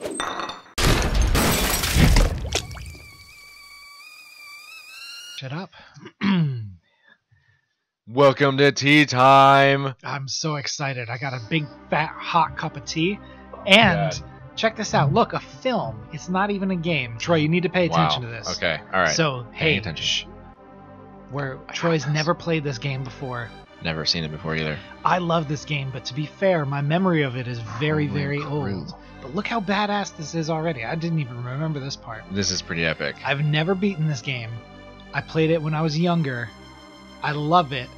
Shut up. Welcome to tea time. I'm so excited. I got a big, fat, hot cup of tea. And check this out. Look, a film. It's not even a game. Troy, you need to pay attention to this. Okay, all right. So, hey, Troy's never played this game before. Never seen it before either. I love this game, but to be fair, my memory of it is very, very old. But look how badass this is already. I didn't even remember this part. This is pretty epic. I've never beaten this game. I played it when I was younger. I love it,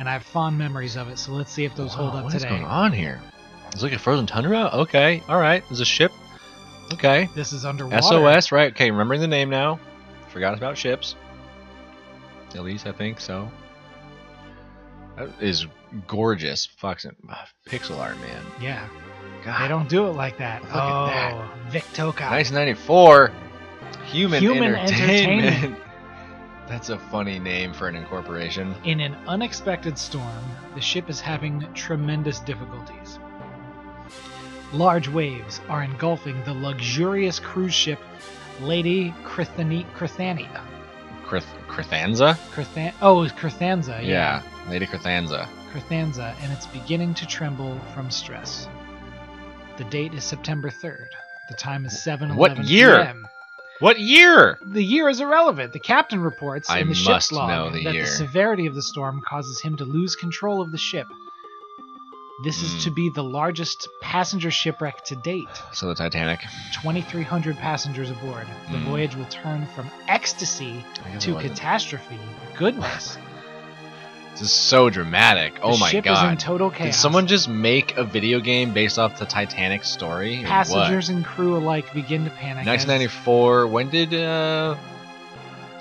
and I have fond memories of it. So let's see if those hold up today. What is going on here? It's like a frozen tundra. Okay, all right. There's a ship. Okay. This is underwater. SOS, right? Okay, remembering the name now. Forgot about ships. At least I think so. That is gorgeous. Fucking pixel art, man. Yeah. God. They don't do it like that. Look at that. Vic Toka. 1994. Human Entertainment. That's a funny name for an incorporation. In an unexpected storm, the ship is having tremendous difficulties. Large waves are engulfing the luxurious cruise ship Lady Krithanza. Krithanza, yeah. Yeah, Lady Krithanza. Krithanza, and it's beginning to tremble from stress. The date is September 3rd. The time is 7:11 p.m. What year? What year? The year is irrelevant. The captain reports in the ship's log that the severity of the storm causes him to lose control of the ship. This is to be the largest passenger shipwreck to date. So the Titanic. 2,300 passengers aboard. The voyage will turn from ecstasy to catastrophe. Goodness. This is so dramatic. Oh my god. The ship is in total chaos. Did someone just make a video game based off the Titanic story? Passengers and crew alike begin to panic. 1994.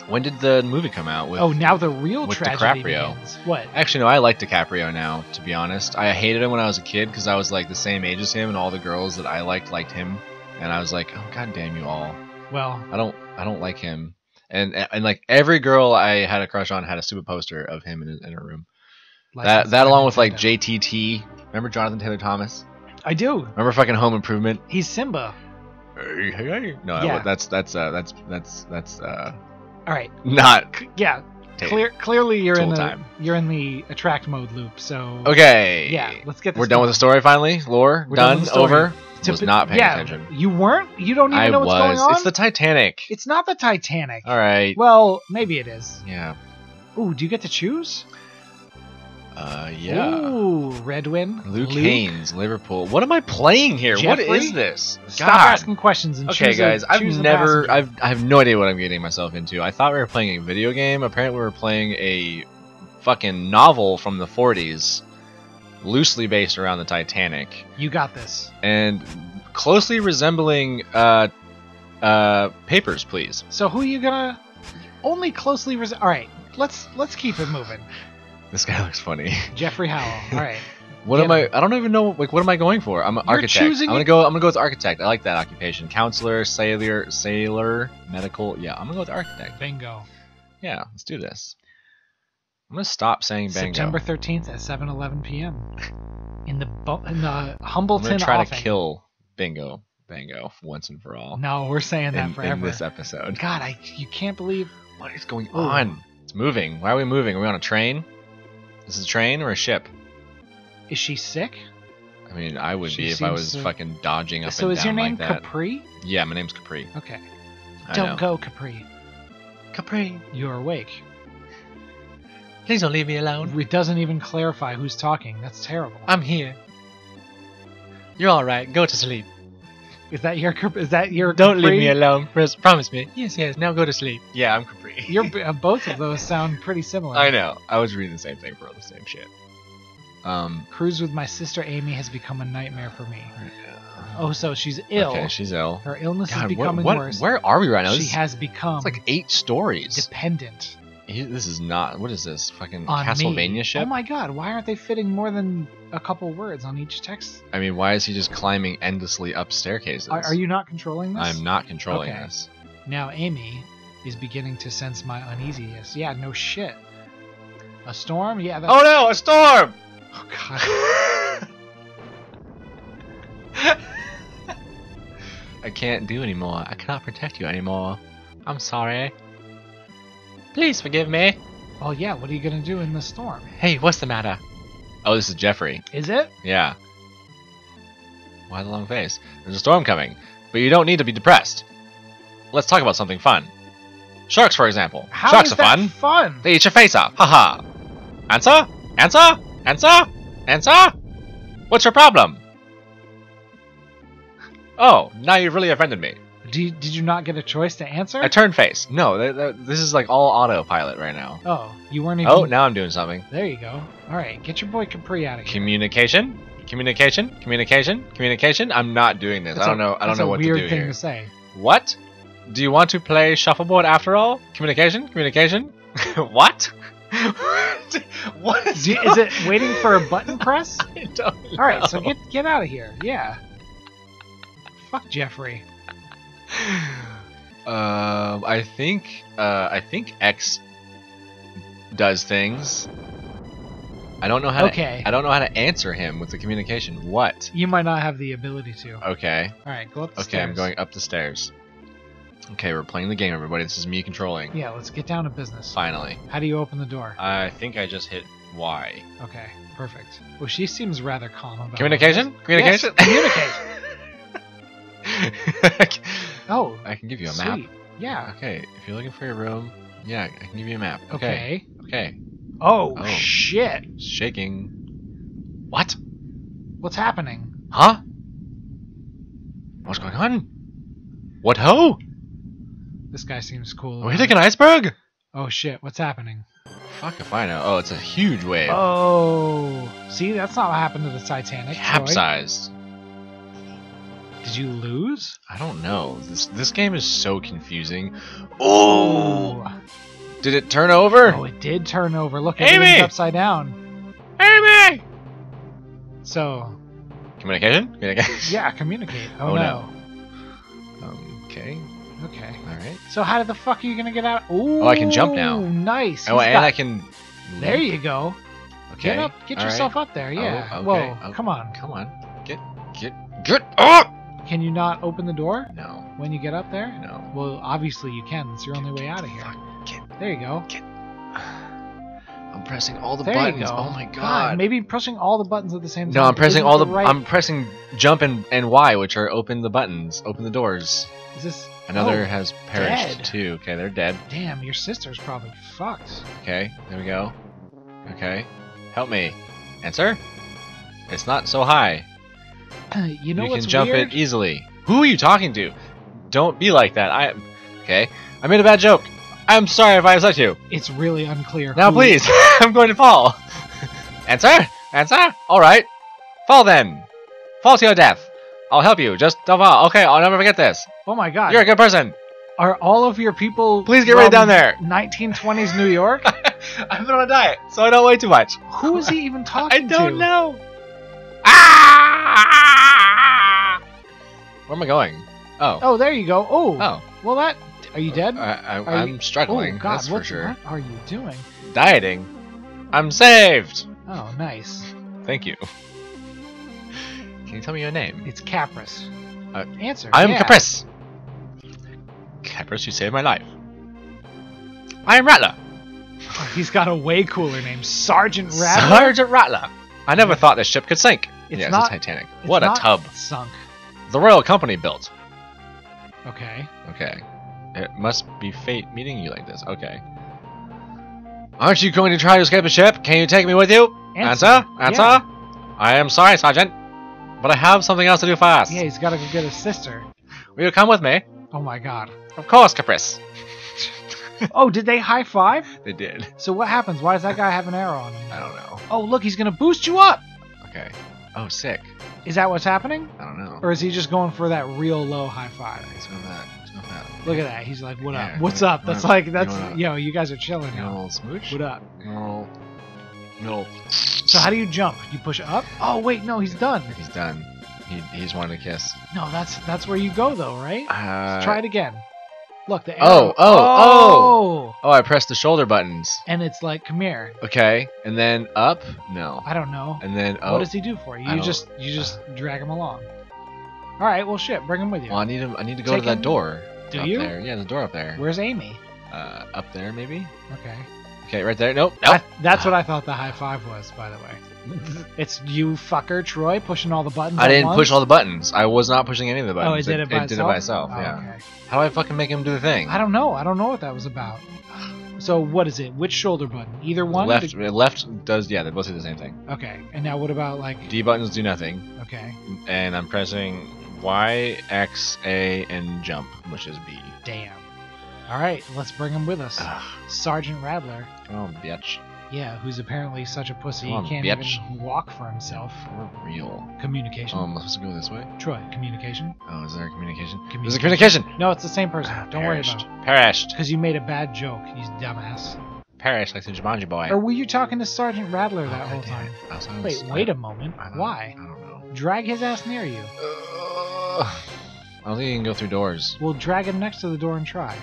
When did the movie come out? With, now the real tragedy begins. What? Actually, no, I like DiCaprio now, to be honest. I hated him when I was a kid because I was like the same age as him and all the girls that I liked him. And I was like, oh, god damn you all. Well. I don't like him. And like every girl I had a crush on had a stupid poster of him in her room. That along with like JTT. Remember Jonathan Taylor Thomas? I do. Remember fucking Home Improvement? He's Simba. Hey, hey, hey. No, yeah. that's all right. Not yeah. Clearly you're in the attract mode loop. So okay. Yeah, let's get. We're done with the story finally. Lore done over. Was not paying attention. You weren't? You don't even know what's going on? It's the Titanic. It's not the Titanic. All right. Well, maybe it is. Yeah. Ooh, do you get to choose? Yeah. Ooh, Redwin. Luke Haynes, Liverpool. What am I playing here? Jeffrey? What is this? Stop asking questions and choose. Okay, guys, I have no idea what I'm getting myself into. I thought we were playing a video game. Apparently we were playing a fucking novel from the 40s. Loosely based around the Titanic. You got this. And closely resembling Papers, Please. So who are you gonna only closely resemble? All right, let's keep it moving. This guy looks funny. Jeffrey Howell. All right. What am I don't even know, like, what am I going for? I'm an architect. I'm going to go with architect. I like that occupation. Counselor, sailor, medical. Yeah, I'm going to go with architect. Bingo. Yeah, let's do this. I'm going to stop saying bango. September 13th at 7:11 p.m. in the Humbleton office. I'm going to try to kill Bango once and for all. No, we're saying that forever. In this episode. God, you can't believe what is going on. It's moving. Why are we moving? Are we on a train? Is this a train or a ship? Is she sick? I mean, I would be if I was fucking dodging up and down like that. So is your name Capri? Yeah, my name's Capri. Okay. Don't go, Capri. Capri. You're awake. Please don't leave me alone. It doesn't even clarify who's talking. That's terrible. I'm here. You're all right. Go to sleep. Is that your Capri? Don't leave me alone. Promise me. Yes, yes. Now go to sleep. Yeah, I'm Capri. Both of those sound pretty similar. I know. I was reading the same thing for all the same shit. Cruise with my sister Amy has become a nightmare for me. Oh, so she's ill. Okay, she's ill. Her illness is becoming worse. Where are we right now? She has become. It's like 8 stories. Dependent. This is not... What is this? Fucking on Castlevania ship? Oh my god, why aren't they fitting more than a couple words on each text? I mean, why is he just climbing endlessly up staircases? Are you not controlling this? I'm not controlling this. Now Amy is beginning to sense my uneasiness. Yeah, no shit. A storm? Yeah, that's... Oh no, a storm! Oh god. I can't do anymore. I cannot protect you anymore. I'm sorry. Please forgive me. Oh yeah, what are you gonna do in the storm? Hey, what's the matter? Oh, this is Jeffrey. Is it? Yeah. Why the long face? There's a storm coming, but you don't need to be depressed. Let's talk about something fun. Sharks, for example. How Sharks is that fun? They eat your face off. Haha. Answer? Answer? Answer? Answer? What's your problem? Oh, now you've really offended me. Did you not get a choice to answer? I turned face. No, this is like all autopilot right now. Oh, you weren't even... Oh, now I'm doing something. There you go. All right, get your boy Capri out of here. Communication? Communication? Communication? Communication? I'm not doing this. I don't know what to do here. That's a weird thing to say. What? Do you want to play shuffleboard after all? Communication? Communication? What? What is it? Is it waiting for a button press? I don't know. All right, so get out of here. Yeah. Fuck Jeffrey. I think X does things. I don't know how. Okay. I don't know how to answer him with the communication. What? You might not have the ability to. Okay. All right, go up the stairs. Okay, I'm going up the stairs. Okay, we're playing the game, everybody. This is me controlling. Yeah, let's get down to business. Finally. How do you open the door? I think I just hit Y. Okay, perfect. Well, she seems rather calm about it. Communication? Communication? Yes, communicate. Oh. I can give you a map. Sweet. Yeah. Okay, if you're looking for your room, yeah, I can give you a map. Okay. Okay. Oh, shit. Shaking. What? What's happening? Huh? What's going on? What ho? This guy seems cool. Are we hitting an iceberg? Oh shit, what's happening? Fuck if I know. Oh, it's a huge wave. Oh. See, that's not what happened to the Titanic. Capsized. Did you lose? I don't know. This game is so confusing. Oh! Did it turn over? Oh, it did turn over. Look, everything's upside down. Amy! So. Communication? Communication? Yeah, communicate. Oh, no. Okay. Okay. All right. So how the fuck are you gonna get out? Ooh, oh, I can jump now. Nice. Oh, and I can. There you go. Okay. Get up. Get yourself up there. Yeah. Oh, okay. Whoa. Oh, come on. Come on. Get up. Can you not open the door? No. When you get up there? No. Well, obviously you can. It's your only way out of here. Fuck, there you go. I'm pressing all the buttons. Oh my god. Maybe pressing all the buttons at the same time. No, I'm pressing all the. I'm pressing jump and Y, which are open the buttons, open the doors. Is this? Another has perished too. Okay, they're dead. Damn, your sister's probably fucked. Okay, there we go. Okay, help me. Answer. It's not so high. You know what's weird? You can jump it easily. Who are you talking to? Don't be like that. Okay. I made a bad joke. I'm sorry if I upset you. It's really unclear. Now please, I'm going to fall. Answer. Answer. All right. Fall then. Fall to your death. I'll help you. Just don't fall. Okay, I'll never forget this. Oh my god. You're a good person. Are all of your people... Please get right down there. 1920s New York? I've been on a diet, so I don't weigh too much. Who is he even talking to? I don't know. Ah! Where am I going? Oh. Oh, there you go. Oh. Oh. Well, that... Are you dead? I'm struggling, oh god, that's for sure. What are you doing? Dieting. I'm saved. Oh, nice. Thank you. Can you tell me your name? It's Caprice. Answer. I am Caprice. Caprice, you saved my life. I am Rattler. He's got a way cooler name, Sergeant Rattler. Sergeant Rattler. I never thought this ship could sink. It's not the Titanic. What a tub. Sunk. The Royal Company built. Okay. Okay. It must be fate meeting you like this. Okay. Aren't you going to try to escape the ship? Can you take me with you? Answer. Answer. Yeah. I am sorry, Sergeant. But I have something else to do fast. Yeah, he's got to go get his sister. Will you come with me? Oh my god. Of course, Caprice. Oh, did they high five? They did. So what happens? Why does that guy have an arrow on him? I don't know. Oh, look, he's going to boost you up. Okay. Oh, sick. Is that what's happening? I don't know. Or is he just going for that real low high five? He's going for that. He's going for that. Look at that. He's like, what up? What's up? That's like, that's, yo, you guys are chilling now. A little smooch? What up? No. So how do you jump? You push up? Oh wait, no, he's done. He's done. He's wanting to kiss. No, that's where you go though, right? Let's try it again. Look, the arrow. Oh, I pressed the shoulder buttons. And it's like, come here. Okay. And then up? No. I don't know. And then what does he do for you? You just drag him along. All right, well, shit, bring him with you. Well, I need to go to that door. Do you? There. Yeah, the door up there. Where's Amy? Up there, maybe. Okay. Okay, right there. Nope. Nope. That's what I thought the high five was, by the way. It's you, fucker, Troy, pushing all the buttons. I didn't push all the buttons. I was not pushing any of the buttons. Oh, it did it by itself. Oh, yeah. Okay. How do I fucking make him do the thing? I don't know. I don't know what that was about. So what is it? Which shoulder button? Either one. Left. Left does. Yeah, they both do the same thing. Okay. And now what about like? D buttons do nothing. Okay. And I'm pressing Y, X, A, and jump, which is B. Damn. All right, let's bring him with us. Ugh. Sergeant Rattler. Oh, bitch. Yeah, who's apparently such a pussy he can't even walk for himself. For real. Communication. Oh, I'm supposed to go this way? Troy, communication. Oh, is there a communication? There's a communication! No, it's the same person. Don't worry about it. Perished. Because you made a bad joke, you dumbass. Perished like the Jumanji boy. Or were you talking to Sergeant Rattler that whole time? Wait a moment. Why? I don't know. Drag his ass near you. I don't think you can go through doors. We'll drag him next to the door and try.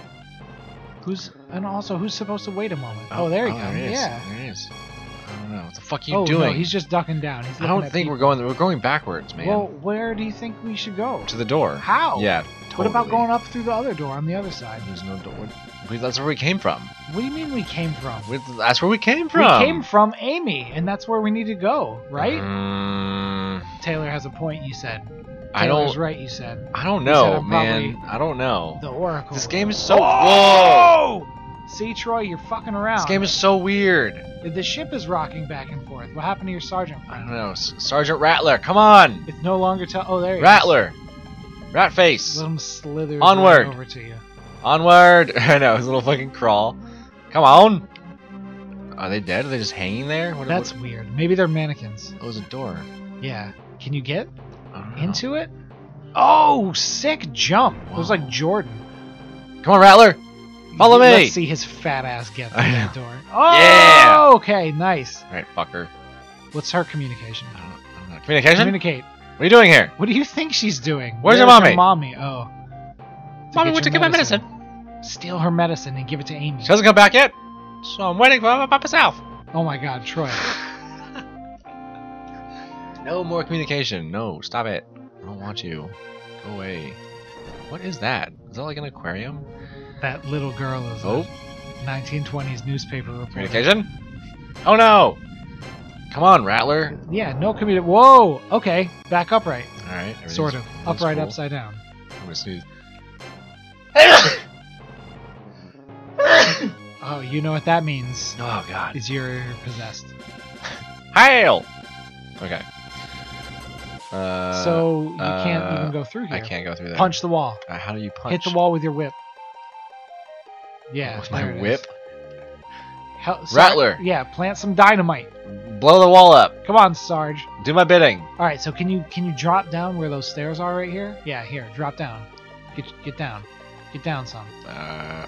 And also who's supposed to wait a moment? Oh, there he comes. There he is. I don't know. What the fuck are you doing? No, he's just ducking down. He's I don't think we're going backwards, man. Well, where do you think we should go? To the door. How? Yeah. Totally. What about going up through the other door on the other side? There's no door. That's where we came from. What do you mean we came from? That's where we came from. We came from Amy, and that's where we need to go, right? Taylor has a point, you said. I don't know, man. The Oracle. This game is so... Whoa! See, Troy, you're fucking around. This game is so weird. The ship is rocking back and forth. What happened to your sergeant friend? I don't know. Sergeant Rattler, come on! It's no longer... Oh, there he is. Rattler! Ratface! Let him slither right over to you. Onward! I know, his little fucking crawl. Come on! Are they dead? Are they just hanging there? That's weird. Maybe they're mannequins. Oh, there's a door. Yeah. Can you get... into it? Oh, sick jump! Whoa. It was like Jordan. Come on, Rattler! Follow me! Let's see his fat ass get through that door. Oh! Yeah! Okay, nice. Alright, fucker. What's her communication? I don't know. Communication? Communicate. What are you doing here? What do you think she's doing? Where's your mommy? Oh. Mommy went to get my medicine. Steal her medicine and give it to Amy. She hasn't come back yet, so I'm waiting for her by myself. Oh my god, Troy. No more communication. No, stop it. I don't want you. Go away. What is that? Is that like an aquarium? That little girl is a 1920s newspaper reporter. Communication? Oh no! Come on, Rattler. Yeah, no communication. Whoa! Okay, back upright. Alright. Sort of. Upright, cool. Upside down. I'm gonna sneeze. Oh, you know what that means. Oh god. Is you're possessed. Hail! Okay. So you can't even go through here. I can't go through there. Punch the wall. How do you punch? Hit the wall with your whip. Yeah. With my whip? Rattler. Yeah, plant some dynamite. Blow the wall up. Come on, Sarge. Do my bidding. All right, so can you drop down where those stairs are right here? Yeah, here. Drop down. Get down. Get down some.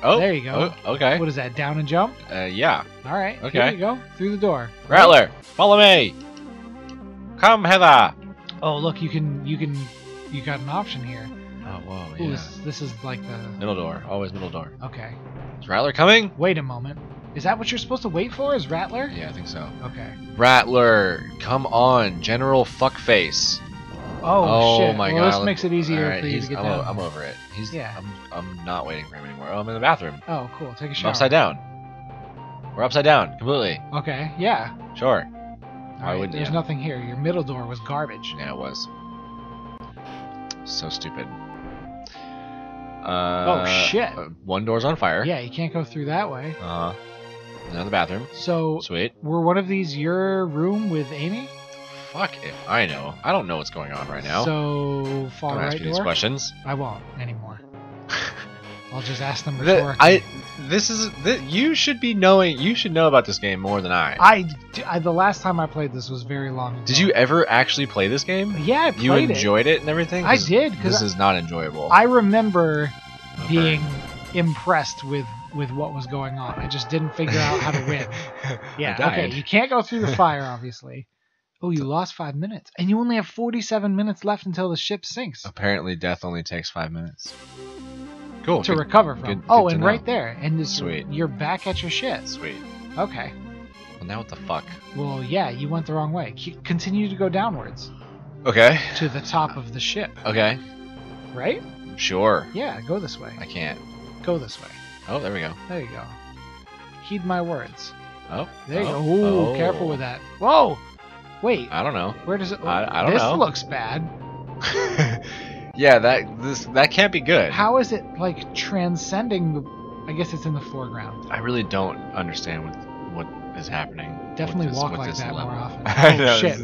There you go. Oh, okay. What is that? Down and jump? Yeah. All right. Okay. There you go. Through the door. Rattler, follow me. Come hither. Oh look, you got an option here. Oh whoa, yeah. Ooh, this is like the middle door. Always middle door. Okay. Is Rattler coming? Wait a moment. Is that what you're supposed to wait for? Is Rattler? Yeah, I think so. Okay. Rattler, come on, General Fuckface. Oh shit. My god. This makes it easier for you to get down. I'm over it. I'm not waiting for him anymore. Oh, I'm in the bathroom. Oh cool. Take a shower. I'm upside down. We're upside down completely. Okay. Yeah. Sure. Right, there's nothing here. Your middle door was garbage. Yeah, it was. So stupid. Oh, shit. One door's on fire. Yeah, you can't go through that way. Uh-huh. Another bathroom. So, sweet. Were one of these your room with Amy? Fuck if I know. I don't know what's going on right now. So, far right door? Don't ask me these questions. I won't anymore. I'll just ask them rhetorically. You should be knowing. You should know about this game more than I. The last time I played this was very long ago. Did you ever actually play this game? Yeah, I played it. You enjoyed it and everything? I did. This is not enjoyable. I remember being impressed with what was going on. I just didn't figure out how to win. Yeah, okay. You can't go through the fire, obviously. Oh, you lost 5 minutes. And you only have 47 minutes left until the ship sinks. Apparently, death only takes 5 minutes. Cool. To recover from. Good and right there. And this, sweet. You're back at your shit. Sweet. Okay. Well, now what the fuck? Well, yeah, you went the wrong way. Continue to go downwards. Okay. To the top of the ship. Okay. Right? Sure. Yeah, go this way. I can't. Go this way. Oh, there we go. There you go. Heed my words. Oh. There you go. Ooh, careful with that. Whoa! Wait. I don't know. Where does it... I don't know. This looks bad. Yeah, that can't be good. How is it, like, transcending the... I guess it's in the foreground. I really don't understand what is happening. Definitely walk like that more often. I know. Shit.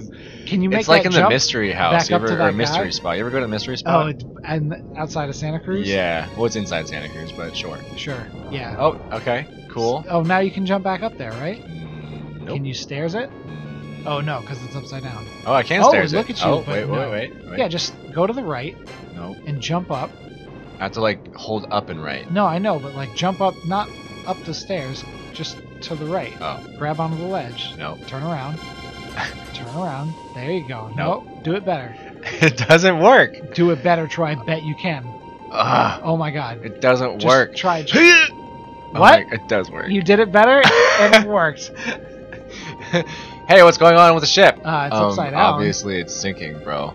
Can you make that jump? It's like in the mystery house. You ever, or mystery spot. You ever go to the mystery spot? Oh, and outside of Santa Cruz? Yeah. Well, it's inside Santa Cruz, but sure. Sure. Yeah. Oh, okay. Cool. Oh, now you can jump back up there, right? Nope. Can you stairs it? Oh, no, because it's upside down. Oh, I can't stairs it. Oh, look at you. Oh, wait. Yeah, just go to the right. Nope. And jump up. I have to, like, hold up and right. No, I know, but, like, jump up, not up the stairs, just to the right. Oh. Grab onto the ledge. No. Nope. Turn around. Turn around. There you go. Nope. Nope. Do it better. It doesn't work. Do it better, Troy. I bet you can. Ugh. Oh, my God. It doesn't work. Try it. What? It does work. You did it better, and it worked. Hey, what's going on with the ship? It's upside down. Obviously, it's sinking, bro.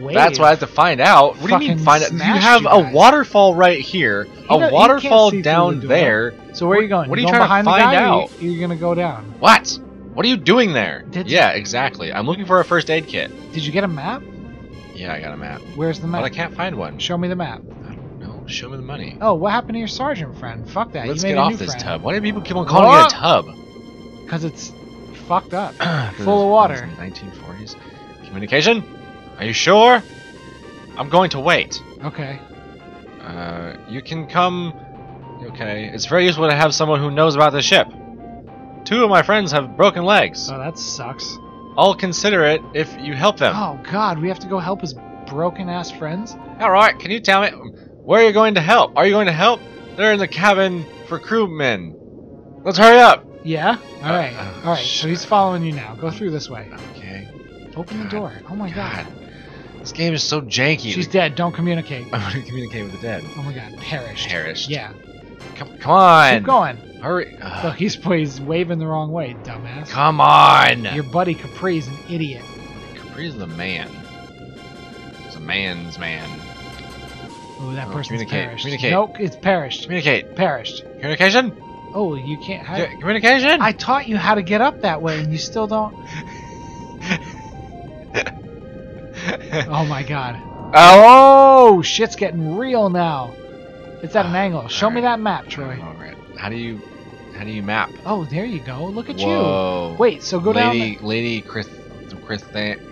Wave. That's what I have to find out. What do you mean find out? You have a waterfall right here, a waterfall down there. So where are you going? What are you trying to find out? You're gonna go down. What? What are you doing there? Yeah, exactly. I'm looking for a first aid kit. Did you get a map? Yeah, I got a map. Where's the map? But I can't find one. Show me the map. I don't know. Show me the money. Oh, what happened to your sergeant friend? Fuck that. Let's get off this tub. Why do people keep on calling it a tub? Because it's fucked up, full of water. 1940s. Communication. Are you sure? I'm going to wait. Okay. You can come... Okay. It's very useful to have someone who knows about the ship. 2 of my friends have broken legs. Oh, that sucks. I'll consider it if you help them. Oh, God. We have to go help his broken-ass friends? Alright, can you tell me... Where are you going to help? Are you going to help? They're in the cabin for crewmen. Let's hurry up! Yeah? Alright. Alright, so he's following you now. Go through this way. Okay. Open the door. Oh, my God. This game is so janky. She's dead. Don't communicate. I'm going to communicate with the dead. Oh, my God. Perished. Perished. Yeah. Come on. Keep going. Hurry. Look, he's waving the wrong way, dumbass. Come on. Your buddy Capri's an idiot. Capri's the man. He's a man's man. Oh, that person's perished. Communicate. Nope, it's perished. Communicate. Perished. Communication? Oh, you can't... Communication? I taught you how to get up that way, and you still don't... Oh my God. Oh, shit's getting real now. It's at an angle. Show me that map, Troy. All right. How do you map? Oh, there you go. Look at you. Wait, so go down. Lady Krithanza.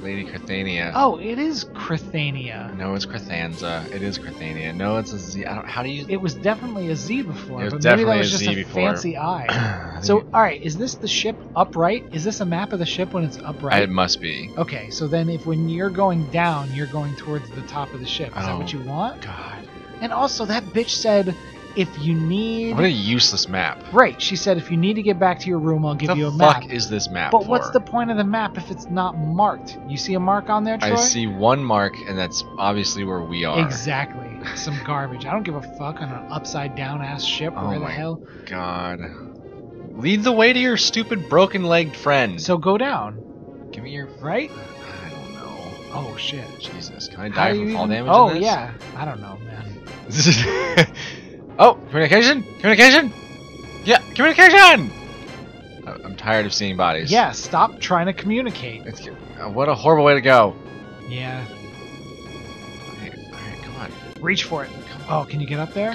Lady Krithanza. Oh, it is Krithanza. No, it's Krithanza. It is Krithanza. No, it's a Z. I don't, how do you... It was definitely a Z before, but maybe that was just a fancy I. So, all right, is this the ship upright? Is this a map of the ship when it's upright? It must be. Okay, so then if when you're going down, you're going towards the top of the ship. Is that what you want? God. And also, that bitch said... If you need... What a useless map. Right. She said, if you need to get back to your room, I'll give you a map. What the fuck is this map for? But what's the point of the map if it's not marked? You see a mark on there, Troy? I see one mark, and that's obviously where we are. Exactly. Some garbage. I don't give a fuck on an upside-down-ass ship. Oh, where the hell? Oh, my God. Lead the way to your stupid broken-legged friend. So go down. Give me your... Right? I don't know. Oh, shit. Jesus. Can I die from fall damage in this? Oh, yeah. I don't know, man. Oh, communication? Communication? Yeah, communication! I'm tired of seeing bodies. Yeah, stop trying to communicate. What a horrible way to go. Yeah. All right, come on. Reach for it. Oh, can you get up there?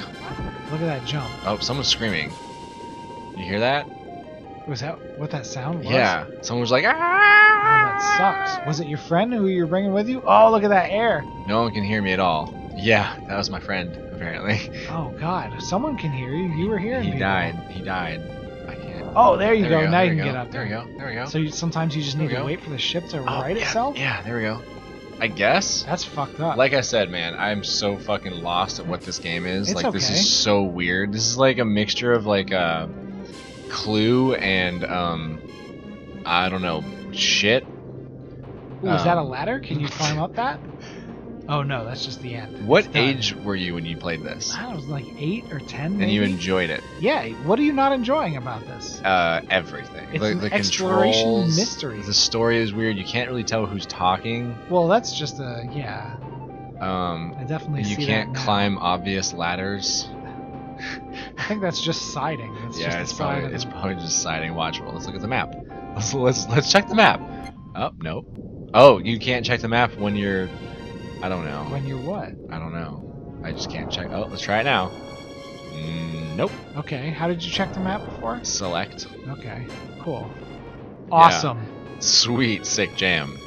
Look at that jump. Oh, someone's screaming. You hear that? Was that what that sound was? Yeah, someone was like, ah! Oh, that sucks. Was it your friend who you were bringing with you? Oh, look at that air. No one can hear me at all. Yeah, that was my friend. Apparently. Oh God! Someone can hear you. You were hearing people. He died. He died. I can't. Oh, there you go. Now you can get up. There we go. There we go. So sometimes you just need to wait for the ship to right itself. Yeah. There we go. I guess. That's fucked up. Like I said, man, I'm so fucking lost at what this game is. It's like this is so weird. This is like a mixture of like Clue and I don't know shit. Ooh, is that a ladder? Can you climb up that? Oh no, that's just the end. What age were you when you played this? I was like 8 or 10. Maybe. And you enjoyed it. Yeah. What are you not enjoying about this? Everything. It's the exploration controls, mystery. The story is weird. You can't really tell who's talking. Well, that's just a yeah. I definitely. You see can't that climb obvious ladders. I think that's just siding. That's yeah, just it's probably siding. It's probably just siding. Watchable. Let's look at the map. Let's check the map. Oh no. Oh, you can't check the map when you're. I don't know. When you're what? I don't know. I just can't check. Oh, let's try it now. Nope. Okay. How did you check the map before? Select. Okay. Cool. Awesome. Yeah. Sweet, sick jam.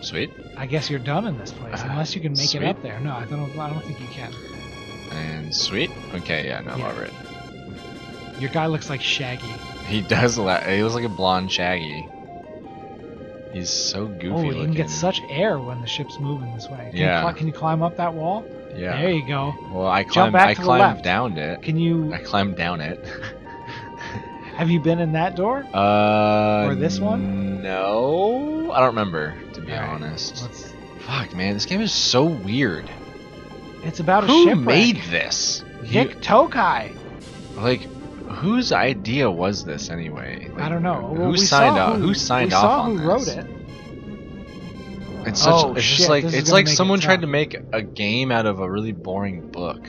Sweet. I guess you're done in this place, unless you can make it up there. No, I don't think you can. And sweet. Okay. Yeah. No, I'm over it. Your guy looks like Shaggy. He does. He looks like a blonde Shaggy. He's so goofy looking. Oh, you can get such air when the ship's moving this way. Can you climb up that wall? Yeah. There you go. Well, I climbed down it. Can you... I climbed down it. Have you been in that door? Or this one? No. I don't remember, to be honest. Fuck, man. This game is so weird. It's about a shipwreck. Who made this? Vic Toka. Like... Whose idea was this anyway? Like, I don't know. Well, who signed off on this? Who wrote it? It's such. Oh, it's shit, just like it's like someone tried to make a game out of a really boring book.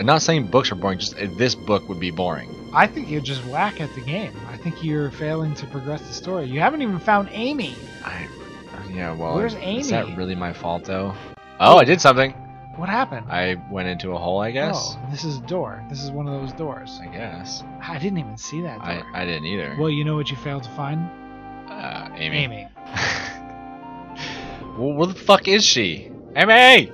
I'm not saying books are boring. Just this book would be boring. I think you're just whack at the game. I think you're failing to progress the story. You haven't even found Amy. Yeah. Well, where's Amy? Is that really my fault though? Oh, I did something. What happened? I went into a hole, I guess. Oh, this is a door. This is one of those doors. I guess. I didn't even see that door. I didn't either. Well, you know what you failed to find? Amy. Amy. Well, where the fuck is she? Amy!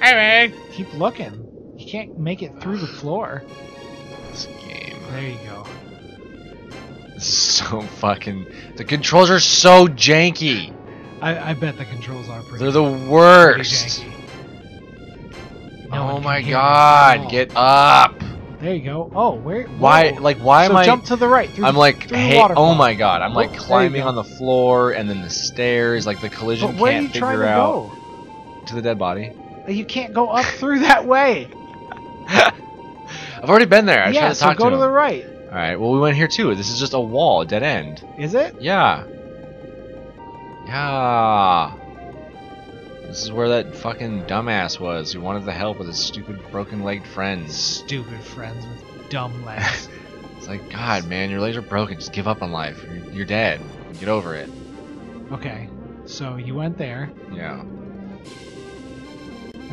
Amy! Keep looking. You can't make it through the floor. This game. There you go. This is so fucking... The controls are so janky! I bet the controls are pretty... They're the worst! Pretty janky. No, oh my god, get up! There you go. Oh, where? Why? Like, why am I? Jump to the right. I'm like, hey, oh my god! I'm like climbing on the floor and then the stairs. Like the collision can't figure out. Where are you trying to go? To the dead body. You can't go up through that way. I've already been there. I tried to talk to him. Yeah, so go to the right. All right. Well, we went here too. This is just a wall, a dead end. Is it? Yeah. Yeah. This is where that fucking dumbass was who wanted the help with his stupid broken-legged friends. Stupid friends with dumb legs. It's like, God, man, your legs are broken. Just give up on life. You're dead. Get over it. Okay, so you went there. Yeah. And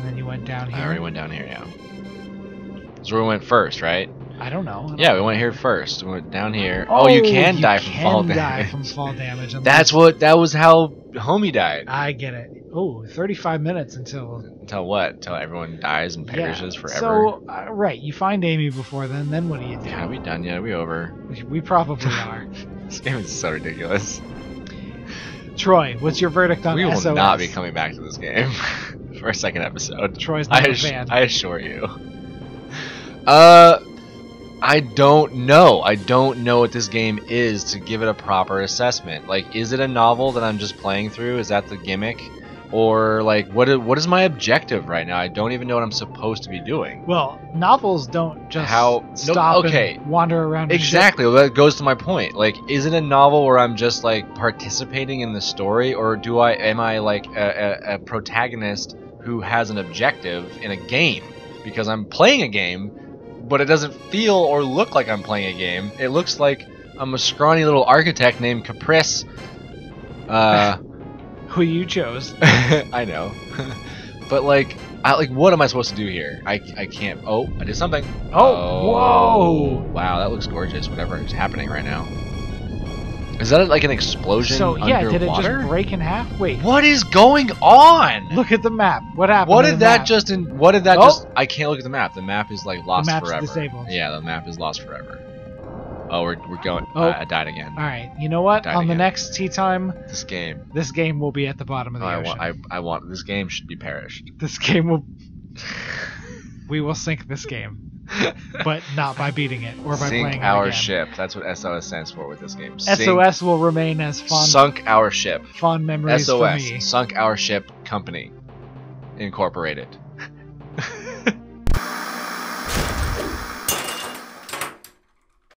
then you went down here. I already went down here, yeah. That's where we went first, right? I don't know. Yeah, we went here first. We went down here. Oh, you can die from fall damage. You can die from fall damage. That's what. That was how homie died. I get it. Oh, 35 minutes until... Until what? Until everyone dies and perishes forever. So, right, you find Amy before then. Then what do you do? Yeah, we done yet? Are we over? We probably are. This game is so ridiculous. Troy, what's your verdict on SOS? We will not be coming back to this game for our second episode. Troy's not a fan. I assure you. I don't know. I don't know what this game is to give it a proper assessment. Like, is it a novel that I'm just playing through? Is that the gimmick? Or, like, what is my objective right now? I don't even know what I'm supposed to be doing. Well, novels don't just stop and wander around. Exactly. Well, that goes to my point. Like, is it a novel where I'm just, like, participating in the story? Or am I, like, a protagonist who has an objective in a game? Because I'm playing a game... But it doesn't feel or look like I'm playing a game. It looks like I'm a scrawny little architect named Caprice. Who you chose. I know. But like, what am I supposed to do here? I can't. Oh, I did something. Oh, whoa! Wow, that looks gorgeous. Whatever is happening right now. Is that like an explosion underwater? So yeah, did it just break in half? Wait, what is going on? Look at the map. What happened? What did that just? What did that just? I can't look at the map. The map is like lost forever. The map's disabled. Yeah, the map is lost forever. Oh, we're going. Oh, I died again. All right, you know what? On the next tea time, this game will be at the bottom of the ocean. I want this game should be perished. This game will. We will sink this game. but not by beating it or by playing it. Sink our ship. That's what SOS stands for with this game. SOS will remain as fond. Sunk our ship. Fond memories for me. SOS. Sunk our ship company, Incorporated.